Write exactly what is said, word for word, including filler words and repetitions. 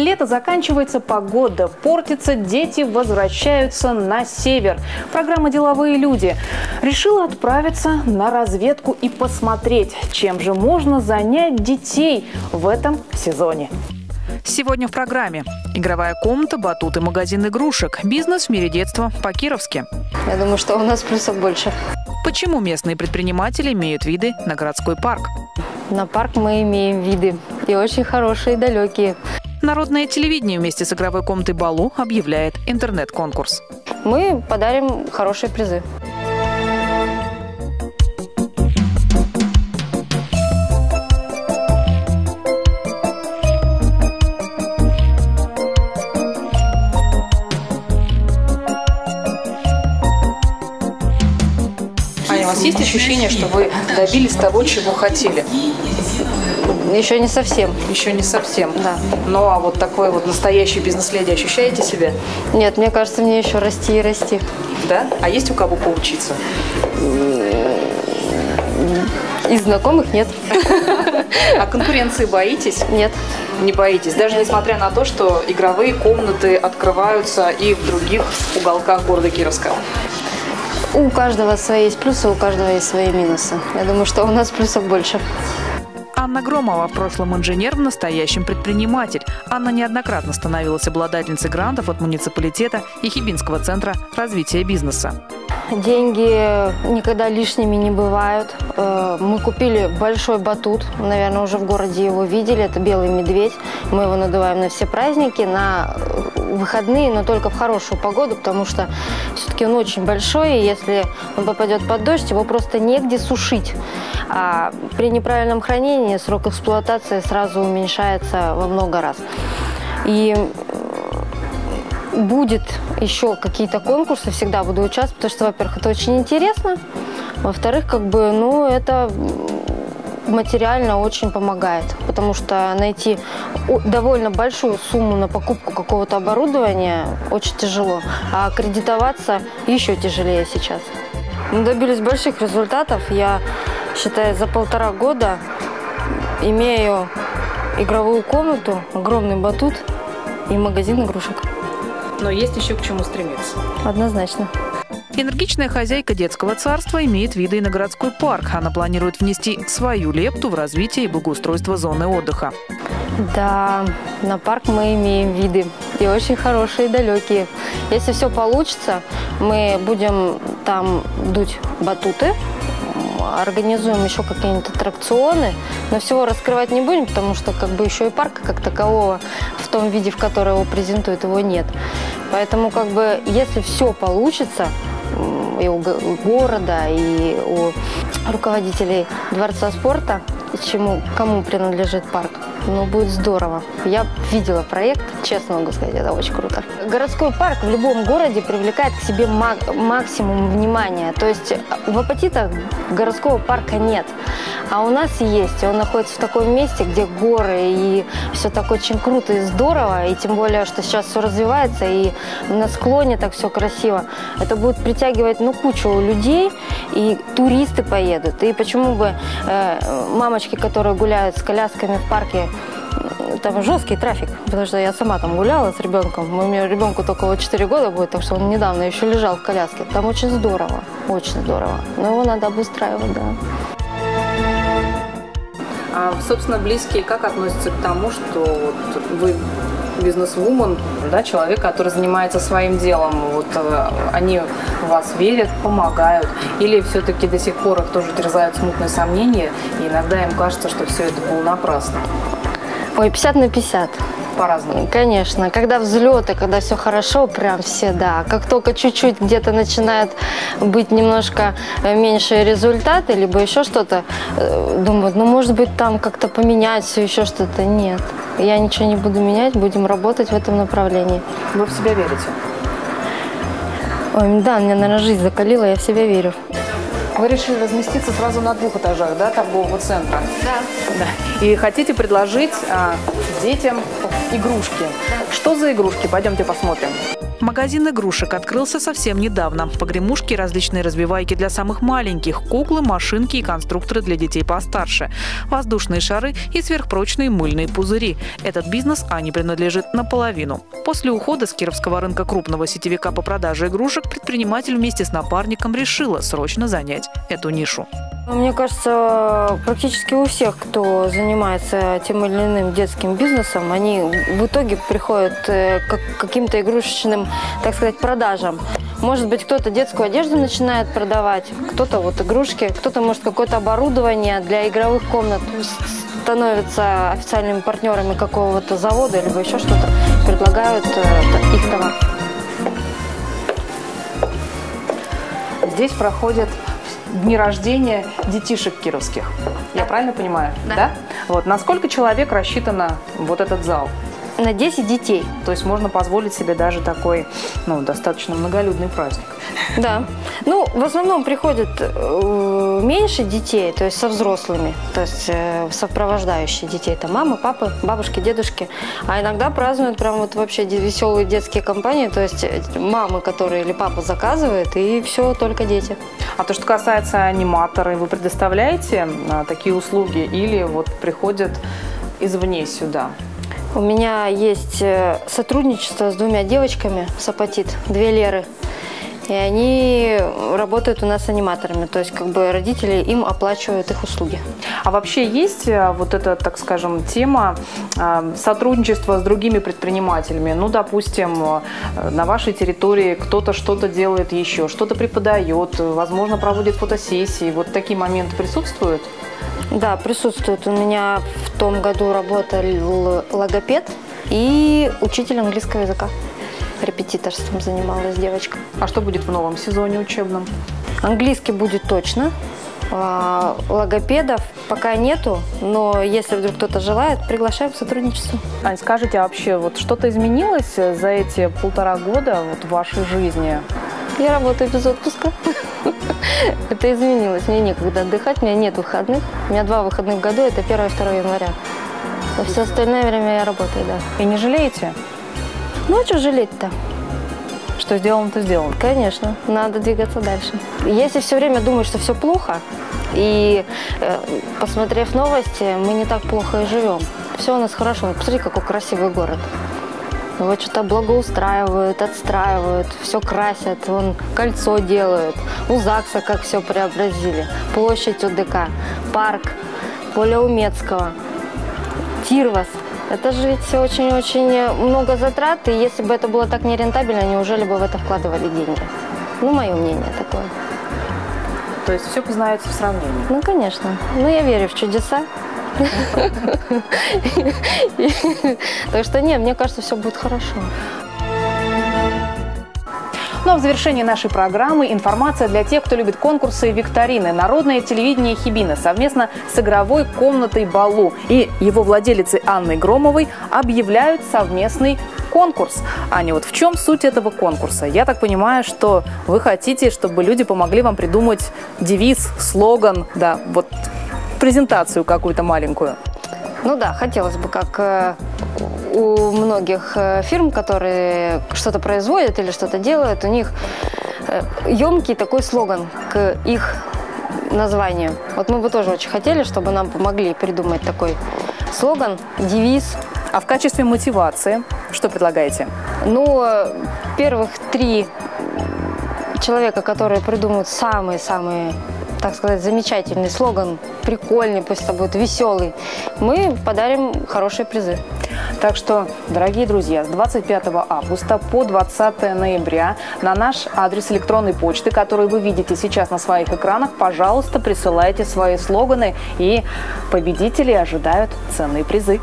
лето заканчивается, погода портится, дети возвращаются на север. Программа «Деловые люди» решила отправиться на разведку и посмотреть, чем же можно занять детей в этом сезоне. Сегодня в программе игровая комната, батуты, магазин игрушек, бизнес в мире детства по-кировски. Я думаю, что у нас плюсов больше. Почему местные предприниматели имеют виды на городской парк? На парк мы имеем виды, и очень хорошие, и далекие. Народное телевидение вместе с игровой комнатой «Балу» объявляет интернет-конкурс. Мы подарим хорошие призы. У вас есть ощущение, что вы добились того, чего хотели? Еще не совсем. Еще не совсем. Да. Ну, а вот такой вот настоящий бизнес-леди ощущаете себя? Нет, мне кажется, мне еще расти и расти. Да? А есть у кого поучиться? Из знакомых нет. А конкуренции боитесь? Нет. Не боитесь? Даже несмотря на то, что игровые комнаты открываются и в других уголках города Кировска? У каждого свои есть плюсы, у каждого есть свои минусы. Я думаю, что у нас плюсов больше. Анна Громова в прошлом инженер, в настоящем предприниматель. Анна неоднократно становилась обладательницей грантов от муниципалитета и Хибинского центра развития бизнеса. Деньги никогда лишними не бывают. Мы купили большой батут, наверное, уже в городе его видели, это белый медведь. Мы его надуваем на все праздники, на выходные, но только в хорошую погоду, потому что все-таки он очень большой, и если он попадет под дождь, его просто негде сушить. А при неправильном хранении срок эксплуатации сразу уменьшается во много раз. И будет еще какие-то конкурсы, всегда буду участвовать, потому что, во-первых, это очень интересно, во-вторых, как бы, ну, это материально очень помогает, потому что найти довольно большую сумму на покупку какого-то оборудования очень тяжело, а кредитоваться еще тяжелее сейчас. Мы добились больших результатов, я считаю, за полтора года имею игровую комнату, огромный батут и магазин игрушек. Но есть еще к чему стремиться. Однозначно. Энергичная хозяйка детского царства имеет виды и на городской парк. Она планирует внести свою лепту в развитие и благоустройство зоны отдыха. Да, на парк мы имеем виды. И очень хорошие, и далекие. Если все получится, мы будем там дуть батуты, организуем еще какие-нибудь аттракционы, но всего раскрывать не будем, потому что как бы еще и парка как такового в том виде, в котором его презентуют, его нет. Поэтому как бы если все получится, и у города, и у руководителей Дворца спорта, чему, кому принадлежит парк, ну, будет здорово. Я видела проект, честно могу сказать, это очень круто. Городской парк в любом городе привлекает к себе максимум внимания. То есть в Апатитах городского парка нет, а у нас есть. Он находится в таком месте, где горы, и все так очень круто и здорово, и тем более, что сейчас все развивается, и на склоне так все красиво. Это будет притягивать, ну, кучу людей, и туристы поедут. И почему бы э, мамочки, которые гуляют с колясками в парке, там жесткий трафик, потому что я сама там гуляла с ребенком. У меня ребенку только четыре года будет, так что он недавно еще лежал в коляске. Там очень здорово, очень здорово. Но его надо обустраивать, да. А, собственно, близкие как относятся к тому, что вот вы бизнес-вумен, да, человек, который занимается своим делом, вот они в вас верят, помогают, или все-таки до сих пор их тоже терзают смутные сомнения, и иногда им кажется, что все это было напрасно? Ой, пятьдесят на пятьдесят. По-разному. Конечно. Когда взлеты, когда все хорошо, прям все, да. Как только чуть-чуть где-то начинает быть немножко меньше результаты, либо еще что-то, думают, ну, может быть, там как-то поменять все, еще что-то. Нет. Я ничего не буду менять, будем работать в этом направлении. Вы в себя верите? Ой, да, меня, наверное, жизнь закалила, я в себя верю. Вы решили разместиться сразу на двух этажах, да, торгового центра? Да. Да. И хотите предложить а, детям игрушки. Да. Что за игрушки? Пойдемте посмотрим. Магазин игрушек открылся совсем недавно. Погремушки, различные развивайки для самых маленьких, куклы, машинки и конструкторы для детей постарше, воздушные шары и сверхпрочные мыльные пузыри. Этот бизнес Ане принадлежит наполовину. После ухода с кировского рынка крупного сетевика по продаже игрушек предприниматель вместе с напарником решила срочно занять эту нишу. Мне кажется, практически у всех, кто занимается тем или иным детским бизнесом, они в итоге приходят к каким-то игрушечным, так сказать, продажам. Может быть, кто-то детскую одежду начинает продавать, кто-то вот игрушки, кто-то, может, какое-то оборудование для игровых комнат становится официальными партнерами какого-то завода, либо еще что-то, предлагают их товар. Здесь проходят дни рождения детишек кировских. Да. Я правильно понимаю? Да. Да? Вот. На сколько человек рассчитано вот этот зал? На десять детей. То есть можно позволить себе даже такой, ну, достаточно многолюдный праздник. Да. Ну, в основном приходят меньше детей, то есть со взрослыми, то есть сопровождающие детей. Это мамы, папы, бабушки, дедушки. А иногда празднуют прям вот вообще веселые детские компании, то есть мамы, которые или папа заказывает, и все, только дети. А то, что касается аниматоров, вы предоставляете такие услуги или вот приходят извне сюда? У меня есть сотрудничество с двумя девочками с Апатит, две Леры. И они работают у нас аниматорами, то есть как бы родители им оплачивают их услуги. А вообще есть вот эта, так скажем, тема сотрудничества с другими предпринимателями? Ну, допустим, на вашей территории кто-то что-то делает еще, что-то преподает, возможно, проводит фотосессии. Вот такие моменты присутствуют? Да, присутствует. У меня в том году работал логопед и учитель английского языка. Репетиторством занималась девочка. А что будет в новом сезоне учебном? Английский будет точно. Логопедов пока нету, но если вдруг кто-то желает, приглашаем к сотрудничеству. Ань, скажите, а вообще вот что-то изменилось за эти полтора года вот в вашей жизни? Я работаю без отпуска. Это изменилось. Мне некогда отдыхать, у меня нет выходных. У меня два выходных в году, это первое и второе января. А все остальное время я работаю, да. И не жалеете? Ну, а что жалеть-то? Что сделано, то сделано. Конечно, надо двигаться дальше. Если все время думать, что все плохо, и э, посмотрев новости, мы не так плохо и живем. Все у нас хорошо. Вот посмотри, какой красивый город. Вот что-то благоустраивают, отстраивают, все красят, вон кольцо делают. У ЗАГСа как все преобразили. Площадь УДК, парк, поле Умецкого, Тирвас. Это же ведь очень-очень много затрат, и если бы это было так нерентабельно, неужели бы в это вкладывали деньги? Ну, мое мнение такое. То есть все познается в сравнении? Ну, конечно. Ну, я верю в чудеса. Так что, нет, мне кажется, все будет хорошо. Ну а в завершении нашей программы информация для тех, кто любит конкурсы и викторины. Народное телевидение Хибина совместно с игровой комнатой «Балу» и его владелицей Анной Громовой объявляют совместный конкурс. Аня, вот в чем суть этого конкурса? Я так понимаю, что вы хотите, чтобы люди помогли вам придумать девиз, слоган, да, вот презентацию какую-то маленькую. Ну да, хотелось бы, как у многих фирм, которые что-то производят или что-то делают, у них емкий такой слоган к их названию. Вот мы бы тоже очень хотели, чтобы нам помогли придумать такой слоган, девиз. А в качестве мотивации что предлагаете? Ну, первых три человека, которые придумают самые-самые, так сказать, замечательный слоган, прикольный, пусть это будет веселый, мы подарим хорошие призы. Так что, дорогие друзья, с двадцать пятого августа по двадцатое ноября на наш адрес электронной почты, который вы видите сейчас на своих экранах, пожалуйста, присылайте свои слоганы, и победители ожидают ценные призы.